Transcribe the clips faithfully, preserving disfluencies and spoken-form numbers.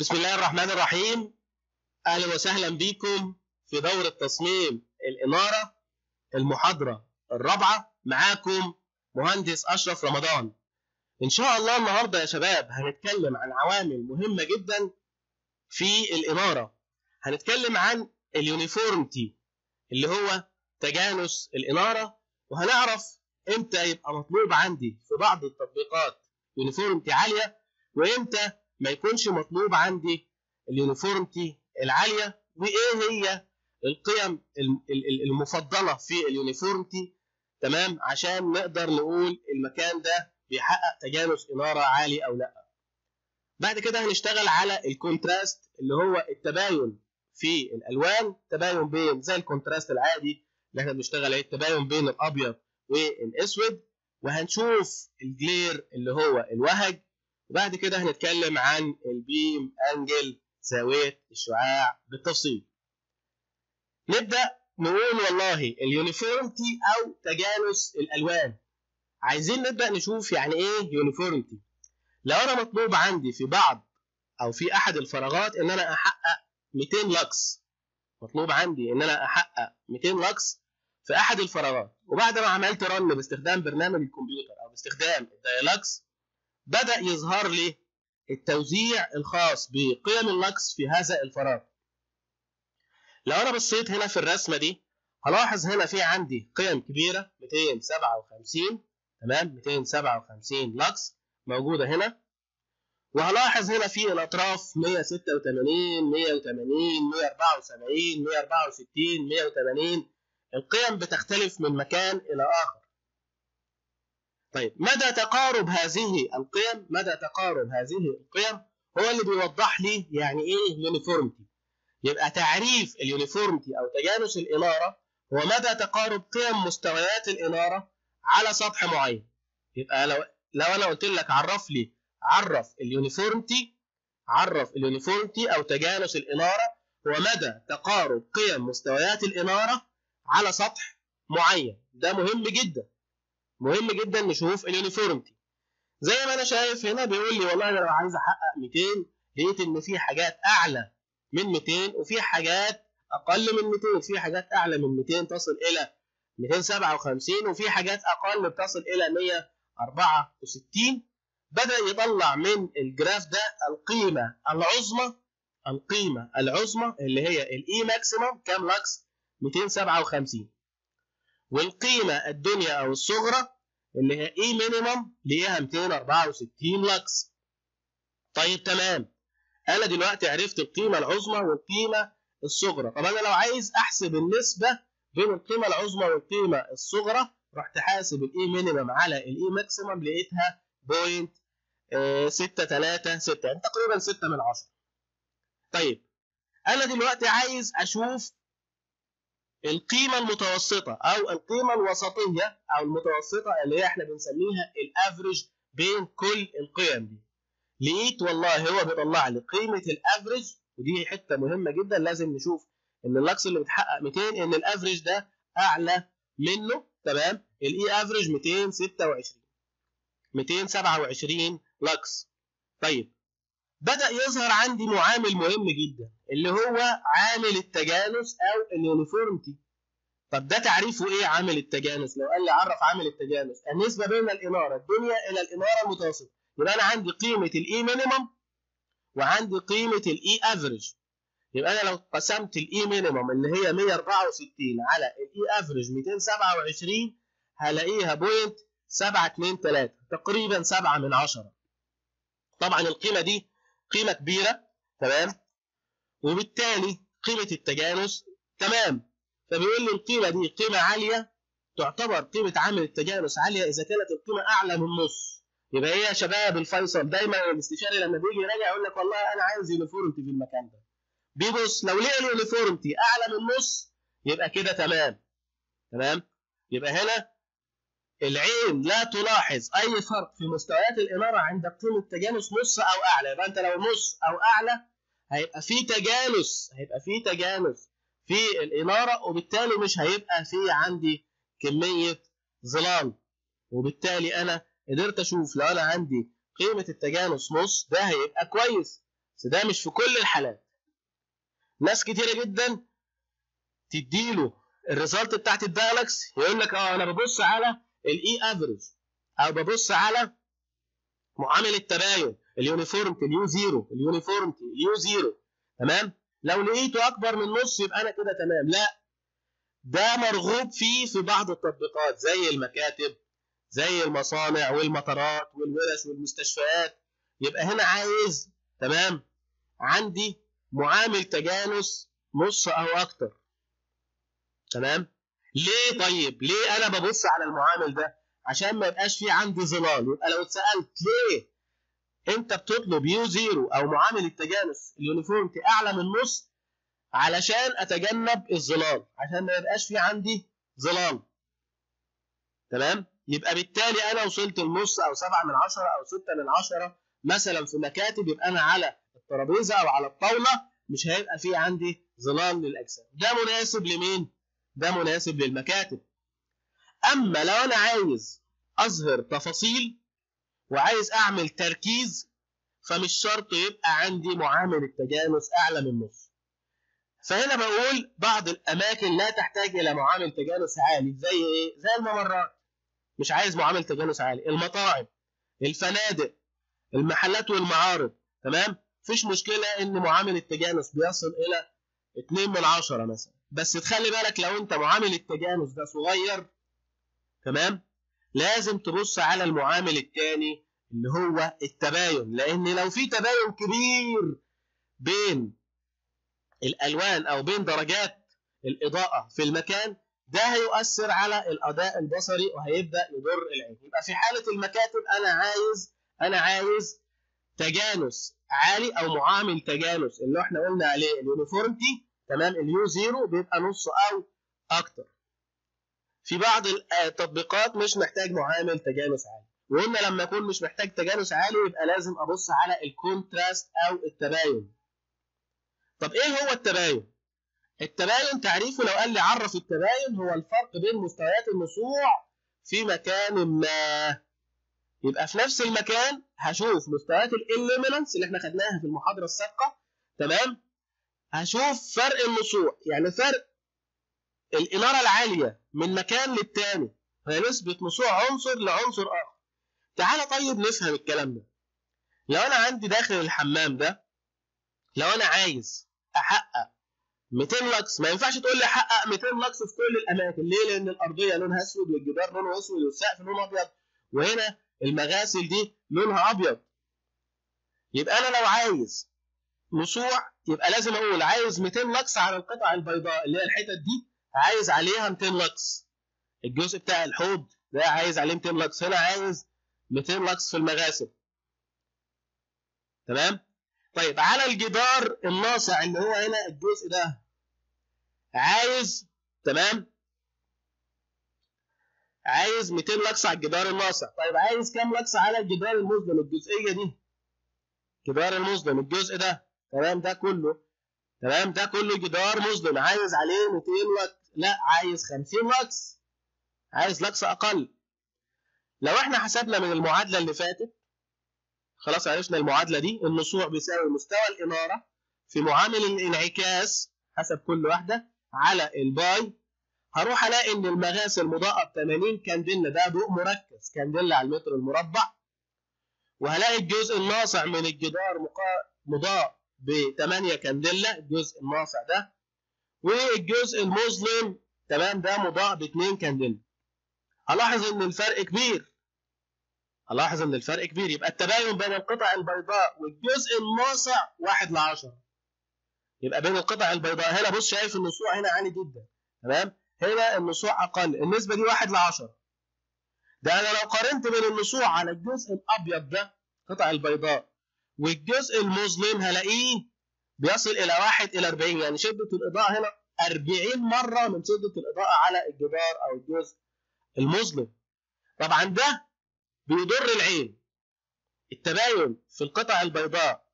بسم الله الرحمن الرحيم. اهلا وسهلا بكم في دوره تصميم الاناره المحاضره الرابعه، معاكم مهندس اشرف رمضان. ان شاء الله النهارده يا شباب هنتكلم عن عوامل مهمه جدا في الاناره. هنتكلم عن اليونيفورمتي اللي هو تجانس الاناره، وهنعرف امتى يبقى مطلوب عندي في بعض التطبيقات يونيفورمتي عاليه وامتى ما يكونش مطلوب عندي اليونيفورمتي العاليه، وايه هي القيم المفضله في اليونيفورمتي، تمام، عشان نقدر نقول المكان ده بيحقق تجانس اناره عالي او لا. بعد كده هنشتغل على الكونتراست اللي هو التباين في الالوان، تباين بين زي الكونتراست العادي اللي احنا بنشتغل عليه، التباين بين الابيض والاسود، وهنشوف الجلير اللي هو الوهج. وبعد كده هنتكلم عن البيم انجل زاويه الشعاع بالتفصيل. نبدا نقول والله اليونيفورمتي او تجانس الالوان. عايزين نبدا نشوف يعني ايه يونيفورمتي. لو انا مطلوب عندي في بعض او في احد الفراغات ان انا احقق مئتين لكس، مطلوب عندي ان انا احقق مئتين لكس في احد الفراغات، وبعد ما عملت رن باستخدام برنامج الكمبيوتر او باستخدام الدايلكس بدأ يظهر لي التوزيع الخاص بقيم اللكس في هذا الفراغ. لو أنا بصيت هنا في الرسمة دي هلاحظ هنا في عندي قيم كبيرة مئتين وسبعة وخمسين، تمام، مئتين وسبعة وخمسين لكس موجودة هنا، وهلاحظ هنا في الأطراف مئة وستة وثمانين، مئة وثمانين، مئة وأربعة وسبعين، مئة وأربعة وستين، مئة وثمانين. القيم بتختلف من مكان إلى آخر. طيب مدى تقارب هذه القيم، مدى تقارب هذه القيم هو اللي بيوضح لي يعني ايه يونيفورمتي. يبقى تعريف اليونيفورمتي او تجانس الاناره هو مدى تقارب قيم مستويات الاناره على سطح معين. يبقى لو لو انا قلت لك عرف لي عرف اليونيفورمتي، عرف اليونيفورمتي او تجانس الاناره هو مدى تقارب قيم مستويات الاناره على سطح معين. ده مهم جدا، مهم جدا نشوف اليونيفورمتي. زي ما انا شايف هنا بيقول لي والله انا لو عايز احقق مئتين، لقيت ان في حاجات اعلى من مئتين وفي حاجات اقل من مئتين، في حاجات اعلى من مئتين تصل الى مئتين وسبعة وخمسين وفي حاجات اقل بتصل الى مئة وأربعة وستين. بدا يطلع من الجراف ده القيمه العظمى، القيمه العظمى اللي هي الاي ماكسيمم كام لكس، مئتين وسبعة وخمسين، والقيمة الدنيا أو الصغرى اللي هي إي مينيمم ليها مئتين وأربعة وستين لكس. طيب تمام، أنا دلوقتي عرفت القيمة العظمى والقيمة الصغرى. طب أنا لو عايز أحسب النسبة بين القيمة العظمى والقيمة الصغرى، رحت حاسب الإي مينيمم على الإي ماكسيمم لقيتها صفر فاصلة ستة ثلاثة ستة، يعني تقريبا ستة من عشرة. طيب أنا دلوقتي عايز أشوف القيمة المتوسطة أو القيمة الوسطية أو المتوسطة اللي هي إحنا بنسميها الأفريج بين كل القيم دي. لقيت والله هو بيطلع لي قيمة الأفريج، ودي حتة مهمة جدا، لازم نشوف إن اللكس اللي بتحقق مئتين إن الأفريج ده أعلى منه، تمام، الإي أفريج مئتين وستة وعشرين، مئتين وسبعة وعشرين لكس. طيب بدأ يظهر عندي معامل مهم جدا اللي هو عامل التجانس أو اليونيفورمتي. طب ده تعريفه إيه عامل التجانس؟ لو قال لي عرف عامل التجانس، النسبة بين الإنارة الدنيا إلى الإنارة المتوسطة، يبقى أنا عندي قيمة الإي مينيمم وعندي قيمة الإي أفريج. يبقى أنا لو قسمت الإي مينيمم اللي هي مئة وأربعة وستين على الإي أفريج مئتين وسبعة وعشرين هلاقيها صفر فاصلة سبعة اثنين ثلاثة، تقريبا سبعة من عشرة. طبعا القيمة دي قيمة كبيرة، تمام، وبالتالي قيمة التجانس تمام. فبيقول لي القيمة دي قيمة عالية، تعتبر قيمة عامل التجانس عالية إذا كانت القيمة أعلى من نص. يبقى إيه يا شباب الفيصل؟ دايما الاستشاري لما بيجي يراجع يقول لك والله أنا عايز يونيفورمتي في المكان ده، بيبص لو لقى اليونيفورمتي أعلى من نص يبقى كده تمام، تمام. يبقى هنا العين لا تلاحظ أي فرق في مستويات الإنارة عند قيمة تجانس نص أو أعلى. يبقى أنت لو نص أو أعلى هيبقى في تجانس، هيبقى في تجانس في الإنارة، وبالتالي مش هيبقى في عندي كمية ظلام. وبالتالي أنا قدرت أشوف لو أنا عندي قيمة التجانس نص ده هيبقى كويس، بس ده مش في كل الحالات. ناس كتيره جدا تديله الريزلت بتاعت الدايلكس يقول لك اه انا ببص على الاي افريج او ببص على معامل التباين اليونيفورمتي اليو زيرو اليونيفورمتي اليو زيرو تمام. لو لقيته اكبر من نص يبقى انا كده تمام. لا، ده مرغوب فيه في بعض التطبيقات زي المكاتب زي المصانع والمطارات والورش والمستشفيات. يبقى هنا عايز تمام عندي معامل تجانس نص او اكتر تمام. ليه طيب؟ ليه انا ببص على المعامل ده؟ عشان ما يبقاش في عندي ظلال. يبقى لو اتسالت ليه انت بتطلب يو زيرو او معامل التجانس اليونيفورمتي اعلى من نص؟ علشان اتجنب الظلال، عشان ما يبقاش في عندي ظلال تمام. يبقى بالتالي انا وصلت لنص او سبعة من عشرة او ستة من عشرة مثلا في مكاتب، يبقى انا على الترابيزه او على الطاوله مش هيبقى في عندي ظلال للاجسام. ده مناسب لمين؟ ده مناسب للمكاتب. اما لو انا عايز اظهر تفاصيل وعايز اعمل تركيز فمش شرط يبقى عندي معامل التجانس اعلى من نص. فهنا بقول بعض الاماكن لا تحتاج الى معامل تجانس عالي، زي ايه؟ زي الممرات مش عايز معامل تجانس عالي، المطاعم، الفنادق، المحلات والمعارض تمام. مفيش مشكله ان معامل التجانس بيصل الى اتنين من عشرة مثلا، بس تخلي بالك لو انت معامل التجانس ده صغير تمام لازم تبص على المعامل الثاني اللي هو التباين، لان لو في تباين كبير بين الالوان او بين درجات الاضاءه في المكان ده هيؤثر على الاداء البصري وهيبدا يضر العين. يبقى في حاله المكاتب انا عايز انا عايز تجانس عالي او معامل تجانس اللي احنا قلنا عليه اليونيفورمتي تمام اليو زيرو بيبقى نص او اكتر. في بعض التطبيقات مش محتاج معامل تجانس عالي، وقلنا لما اكون مش محتاج تجانس عالي يبقى لازم ابص على الكونتراست او التباين. طب ايه هو التباين؟ التباين تعريفه لو قال لي عرف التباين هو الفرق بين مستويات النصوع في مكان ما. يبقى في نفس المكان هشوف مستويات اللومينانس اللي احنا خدناها في المحاضره السابقه تمام. هشوف فرق النصوع، يعني فرق الاناره العاليه من مكان للتاني فنسبه نصوع عنصر لعنصر اخر. تعالى طيب نفهم الكلام ده. لو انا عندي داخل الحمام ده لو انا عايز احقق مئتين لكس، ما ينفعش تقول لي احقق مئتين لكس في كل الاماكن. ليه؟ لان الارضيه لونها اسود والجدار لونه اسود والسقف لونه ابيض وهنا المغاسل دي لونها ابيض. يبقى انا لو عايز نصوع يبقى لازم اقول عايز مئتين لكس على القطع البيضاء اللي هي الحتت دي عايز عليها مئتين لكس. الجزء بتاع الحوض ده عايز عليه مئتين لكس، هنا عايز مئتين لكس في المغاسل تمام. طيب على الجدار الناصع اللي هو هنا الجزء ده عايز تمام عايز مئتين لكس على الجدار الناصع. طيب عايز كام لكس على الجدار المظلم الجزئيه دي؟ جدار المظلم الجزء ده تمام ده كله تمام ده كله جدار مظلم عايز عليه مئتين لكس. لا، عايز خمسين لكس، عايز لكس اقل. لو احنا حسبنا من المعادله اللي فاتت خلاص عرفنا المعادله دي، النصوع بيساوي مستوى الاناره في معامل الانعكاس حسب كل واحده على الباي. هروح الاقي ان المغاسل مضاءه ب ثمانين كانديلا، ده ضوء مركز كانديلا على المتر المربع، وهلاقي الجزء الناصع من الجدار مضاء ب ثمانية كانديلا الجزء الناصع ده، والجزء المظلم تمام ده مضاء ب اتنين كانديلا. هلاحظ ان الفرق كبير، هلاحظ ان الفرق كبير. يبقى التباين بين القطع البيضاء والجزء الناصع واحد لعشرة. يبقى بين القطع البيضاء هنا بص شايف النصوع هنا عالي جدا تمام، هنا النصوع اقل، النسبه دي واحد لعشرة. ده انا لو قارنت بين النصوع على الجزء الابيض ده قطع البيضاء والجزء المظلم هلاقيه بيصل الى واحد الى اربعين، يعني شده الاضاءه هنا اربعين مره من شده الاضاءه على الجدار او الجزء المظلم. طبعا ده بيضر العين. التباين في القطع البيضاء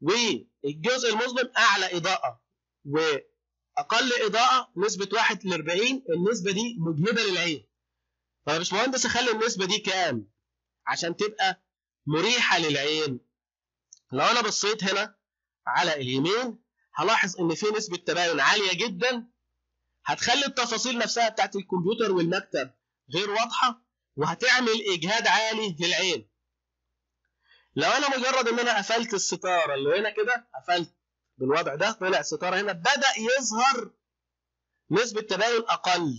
والجزء المظلم اعلى اضاءه واقل اضاءه نسبه واحد لاربعين، النسبه دي مجهده للعين. طب يا باشمهندس اخلي النسبه دي كام عشان تبقى مريحه للعين؟ لو انا بصيت هنا على اليمين هلاحظ ان في نسبه تباين عاليه جدا، هتخلي التفاصيل نفسها بتاعت الكمبيوتر والمكتب غير واضحه، وهتعمل اجهاد عالي للعين. لو انا مجرد ان انا قفلت الستاره اللي هنا كده، قفلت بالوضع ده، طلع الستاره هنا، بدا يظهر نسبه تباين اقل،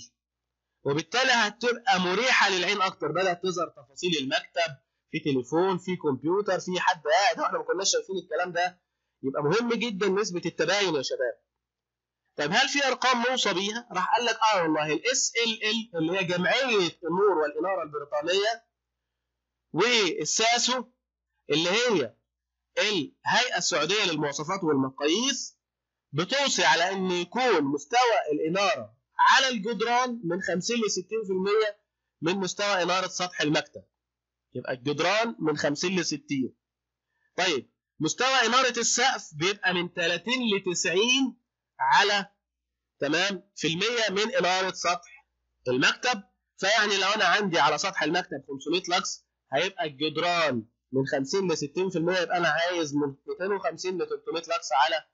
وبالتالي هتبقى مريحه للعين اكتر. بدات تظهر تفاصيل المكتب، في تليفون، في كمبيوتر، في حد قاعد، واحنا ما كناش شايفين الكلام ده. يبقى مهم جدا نسبه التباين يا شباب. طب هل في ارقام نوصى بيها؟ راح قال لك اه والله الاس ال ال اللي هي جمعيه النور والاناره البريطانيه، والساسو اللي هي الهيئه السعوديه للمواصفات والمقاييس، بتوصي على ان يكون مستوى الاناره على الجدران من خمسين ل ستين بالمية من مستوى اناره سطح المكتب. يبقى الجدران من خمسين ل ستين. طيب مستوى اناره السقف بيبقى من ثلاثين ل تسعين على تمام في المية من اناره سطح المكتب. فيعني لو انا عندي على سطح المكتب خمسمية لكس، هيبقى الجدران من خمسين ل ستين بالمية، يبقى انا عايز من مئتين وخمسين ل ثلاثمية لكس على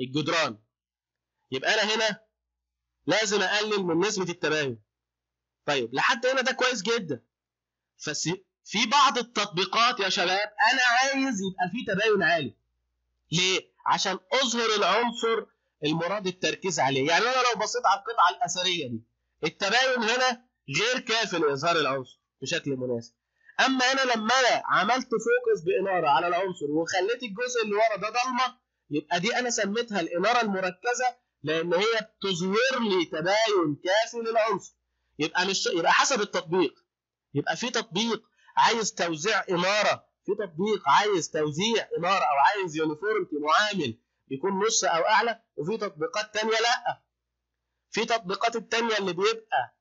الجدران. يبقى انا هنا لازم اقلل من نسبه التباين. طيب لحد هنا ده كويس جدا. فس في بعض التطبيقات يا شباب انا عايز يبقى في تباين عالي. ليه؟ عشان اظهر العنصر المراد التركيز عليه. يعني انا لو بصيت على القطعه الاثريه دي، التباين هنا غير كافي لاظهار العنصر بشكل مناسب. اما انا لما انا عملت فوكس باناره على العنصر وخليت الجزء اللي ورا ده ضلمه، يبقى دي انا سميتها الاناره المركزه، لان هي بتظهر لي تباين كافي للعنصر. يبقى مش يبقى حسب التطبيق. يبقى في تطبيق عايز توزيع اناره، في تطبيق عايز توزيع اناره او عايز يونيفورمتي معامل يكون نص او اعلى، وفي تطبيقات ثانيه لا. في تطبيقات الثانيه اللي بيبقى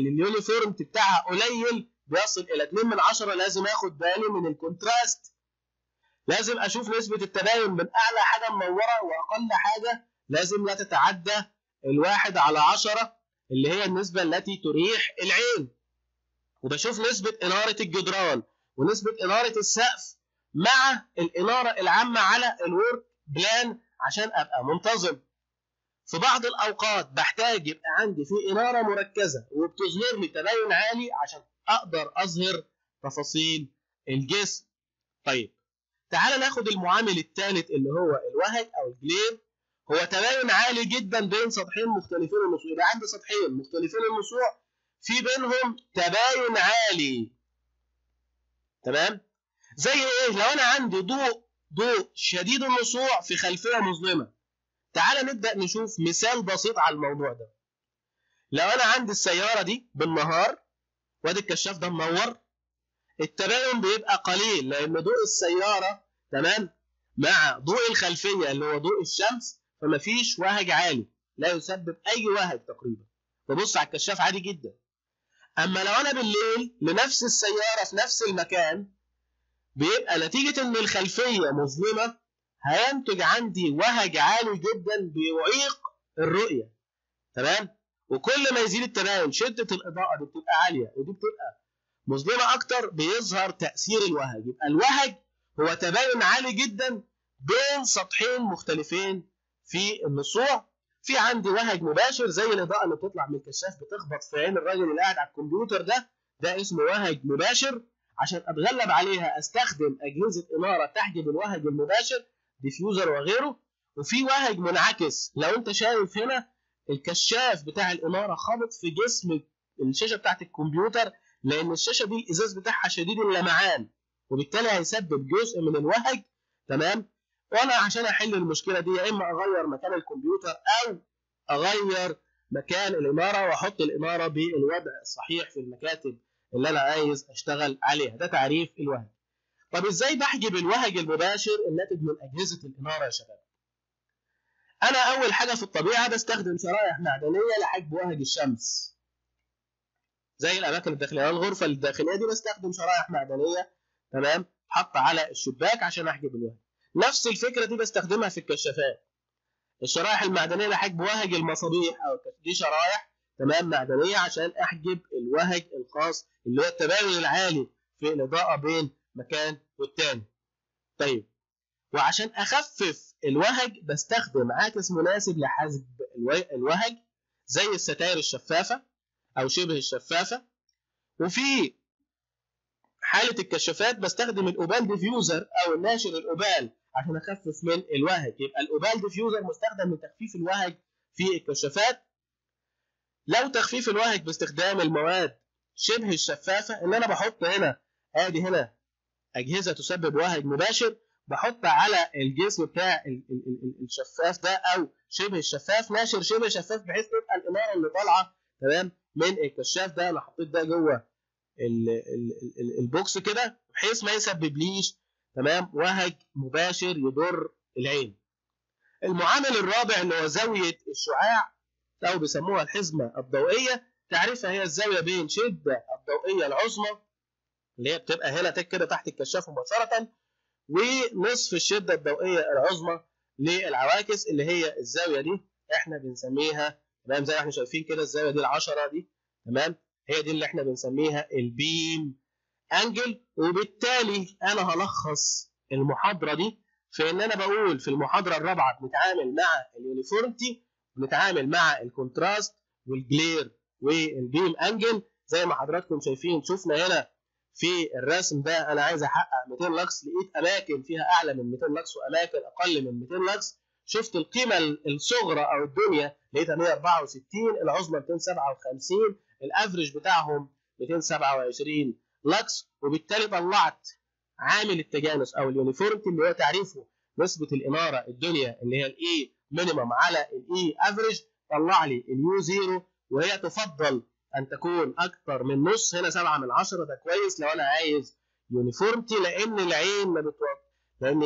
اليونيفورمتي بتاعها قليل، بيصل الى اتنين من عشرة، لازم اخد بالي من الكونتراست، لازم اشوف نسبه التباين من اعلى حاجه منوره واقل حاجه لازم لا تتعدى الواحد على عشرة اللي هي النسبه التي تريح العين. وبشوف نسبه اناره الجدران ونسبه اناره السقف مع الاناره العامه على الورك بلان عشان ابقى منتظم. في بعض الاوقات بحتاج يبقى عندي في اناره مركزه وبتظهر لي تباين عالي عشان اقدر اظهر تفاصيل الجسم. طيب تعال ناخد المعامل الثالث اللي هو الوهج او الجلير. هو تباين عالي جدا بين سطحين مختلفين النصوع. يبقى عندي سطحين مختلفين النصوع في بينهم تباين عالي. تمام؟ زي ايه؟ لو انا عندي ضوء ضوء شديد النصوع في خلفيه مظلمه. تعال نبدا نشوف مثال بسيط على الموضوع ده. لو انا عندي السياره دي بالنهار وادي الكشاف ده منور، التباين بيبقى قليل لان ضوء السياره تمام مع ضوء الخلفيه اللي هو ضوء الشمس، فمفيش وهج عالي، لا يسبب اي وهج تقريبا، ببص على الكشاف عادي جدا. اما لو انا بالليل لنفس السياره في نفس المكان، بيبقى نتيجة إن الخلفية مظلمة هينتج عندي وهج عالي جدا بيعيق الرؤية. تمام؟ وكل ما يزيد التباين شدة الإضاءة دي بتبقى عالية ودي بتبقى مظلمة أكتر، بيظهر تأثير الوهج. يبقى الوهج هو تباين عالي جدا بين سطحين مختلفين في النصوع. في عندي وهج مباشر زي الإضاءة اللي بتطلع من الكشاف بتخبط في عين الراجل اللي قاعد على الكمبيوتر ده، ده اسمه وهج مباشر. عشان اتغلب عليها استخدم اجهزه اناره تحجب الوهج المباشر، ديفيوزر وغيره. وفي وهج منعكس، لو انت شايف هنا الكشاف بتاع الاناره خابط في جسم الشاشه بتاعت الكمبيوتر، لان الشاشه دي الازاز بتاعها شديد اللمعان، وبالتالي هيسبب جزء من الوهج. تمام؟ وانا عشان احل المشكله دي يا اما اغير مكان الكمبيوتر او اغير مكان الاناره واحط الاناره بالوضع الصحيح في المكاتب اللي انا عايز اشتغل عليها. ده تعريف الوهج. طب ازاي بحجب الوهج المباشر الناتج من اجهزه الاناره يا شباب؟ انا اول حاجه في الطبيعه بستخدم شرائح معدنيه لحجب وهج الشمس، زي الاماكن الداخليه، الغرفه الداخليه دي بستخدم شرائح معدنيه تمام حط على الشباك عشان احجب الوهج. نفس الفكره دي بستخدمها في الكشافات، الشرائح المعدنيه لحجب وهج المصابيح او دي شرائح تمام معدنيه عشان احجب الوهج الخاص اللي هو التباين العالي في الاضاءه بين مكان والتاني. طيب وعشان اخفف الوهج بستخدم عاكس مناسب لحجم الوهج زي الستائر الشفافه او شبه الشفافه. وفي حاله الكشافات بستخدم الاوبال ديفيوزر او الناشر الاوبال عشان اخفف من الوهج. يبقى الاوبال ديفيوزر مستخدم لتخفيف الوهج في الكشافات. لو تخفيف الوهج باستخدام المواد شبه الشفافه اللي انا بحط هنا، ادي هنا اجهزه تسبب وهج مباشر، بحط على الجسم بتاع الشفاف ده او شبه الشفاف ناشر شبه شفاف بحيث تبقى الاناره اللي طالعه تمام من الكشاف ده. انا حطيت ده جوه البوكس كده بحيث ما يسببليش تمام وهج مباشر يضر العين. المعامل الرابع اللي هو زاويه الشعاع او بيسموها الحزمه الضوئيه. تعريفها هي الزاويه بين شده الضوئيه العظمى اللي هي بتبقى هنا تك كده تحت الكشاف مباشره، ونصف الشده الضوئيه العظمى للعواكس اللي هي الزاويه دي احنا بنسميها تمام زي ما احنا شايفين كده الزاويه دي العشرة دي تمام، هي دي اللي احنا بنسميها البيم انجل. وبالتالي انا هلخص المحاضره دي في ان انا بقول في المحاضره الرابعه بنتعامل مع اليونيفورمتي ونتعامل مع الكونتراست والجلير والبيم انجل. زي ما حضراتكم شايفين شفنا هنا في الرسم ده انا عايز احقق مئتين لكس، لقيت اماكن فيها اعلى من مئتين لكس واماكن اقل من مئتين لكس. شفت القيمه الصغرى او الدنيا لقيتها مئة وأربعة وستين، العظمى مئتين وسبعة وخمسين، الافرج بتاعهم مئتين وسبعة وعشرين لكس. وبالتالي طلعت عامل التجانس او اليونيفورمتي اللي هو تعريفه نسبه الاناره الدنيا اللي هي الاي مينيمم على الاي افرج، طلع لي اليو زيرو وهي تفضل أن تكون أكثر من نص. هنا سبعة من عشرة ده كويس لو أنا عايز يونيفورمتي، لأن العين ما بتوقف، لأن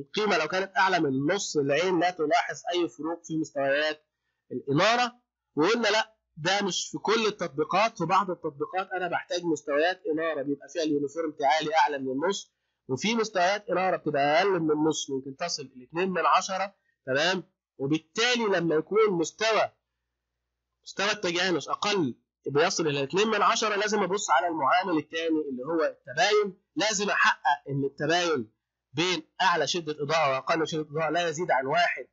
القيمة لو كانت أعلى من النص العين لا تلاحظ أي فروق في مستويات الإنارة. وقلنا لأ ده مش في كل التطبيقات، في بعض التطبيقات أنا بحتاج مستويات إنارة بيبقى فيها اليونيفورمتي عالي أعلى من النص، وفي مستويات إنارة بتبقى أقل من النص ممكن تصل إلى اتنين من عشرة تمام. وبالتالي لما يكون مستوى مستوى التجانس أقل بيصل الى اتنين من عشرة لازم ابص على المعامل الثاني اللي هو التباين. لازم احقق ان التباين بين اعلى شده اضاءه واقل شده اضاءه لا يزيد عن واحد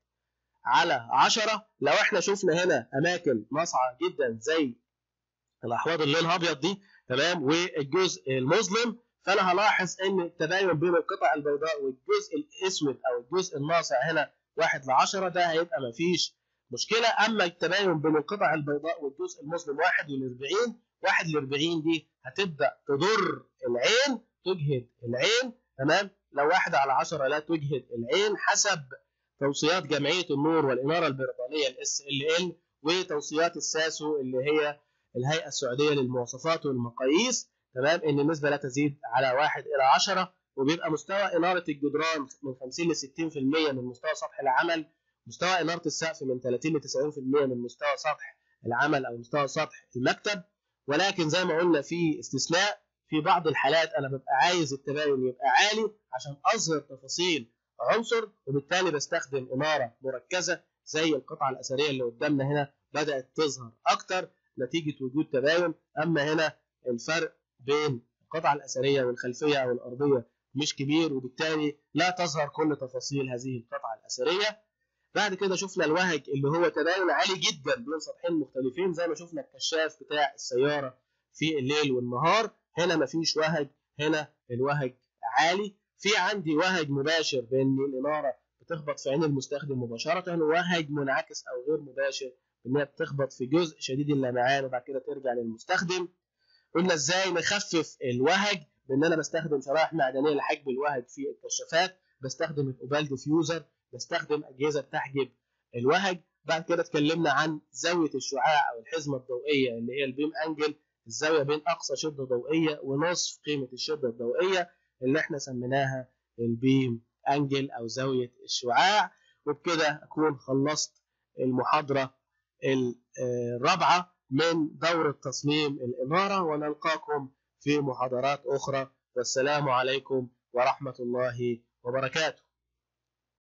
على عشرة. لو احنا شفنا هنا اماكن ناصعه جدا زي الاحواض اللون الابيض دي تمام والجزء المظلم، فانا هلاحظ ان التباين بين القطع البيضاء والجزء الاسود او الجزء الناصع هنا واحد ل عشرة، ده هيبقى مفيش مشكلة. أما التباين بين القطع البيضاء والجزء المظلم واحد لأربعين، واحد لأربعين دي هتبدأ تضر العين تجهد العين تمام. لو واحد على عشرة لا تجهد العين حسب توصيات جمعية النور والإنارة البريطانية الاس ال ال وتوصيات الساسو اللي هي الهيئة السعودية للمواصفات والمقاييس تمام، إن النسبة لا تزيد على واحد إلى عشرة. وبيبقى مستوى إنارة الجدران من خمسين لستين بالمئة من مستوى سطح العمل، مستوى إنارة السقف من ثلاثين لتسعين بالمئة من مستوى سطح العمل أو مستوى سطح المكتب. ولكن زي ما قلنا في استثناء، في بعض الحالات أنا ببقى عايز التباين يبقى عالي عشان أظهر تفاصيل عنصر، وبالتالي بستخدم إنارة مركزة زي القطعة الأثرية اللي قدامنا هنا بدأت تظهر أكتر نتيجة وجود تباين. أما هنا الفرق بين القطعة الأثرية والخلفية أو الأرضية مش كبير، وبالتالي لا تظهر كل تفاصيل هذه القطعة الأثرية. بعد كده شفنا الوهج اللي هو تباين عالي جدا بين سطحين مختلفين زي ما شفنا الكشاف بتاع السياره في الليل والنهار، هنا مفيش وهج، هنا الوهج عالي. في عندي وهج مباشر بان الاناره بتخبط في عين المستخدم مباشره، وهج منعكس او غير مباشر ان هي بتخبط في جزء شديد اللمعان وبعد كده ترجع للمستخدم. قلنا ازاي نخفف الوهج بان انا بستخدم شرائح معدنيه لحجب الوهج في الكشافات، بستخدم الاوبال ديفيوزر، بستخدم اجهزه بتحجب الوهج. بعد كده اتكلمنا عن زاويه الشعاع او الحزمه الضوئيه اللي هي البيم انجل، الزاويه بين اقصى شده ضوئيه ونصف قيمه الشده الضوئيه اللي احنا سميناها البيم انجل او زاويه الشعاع. وبكده اكون خلصت المحاضره الرابعه من دوره تصميم الاناره، ونلقاكم في محاضرات اخرى، والسلام عليكم ورحمه الله وبركاته.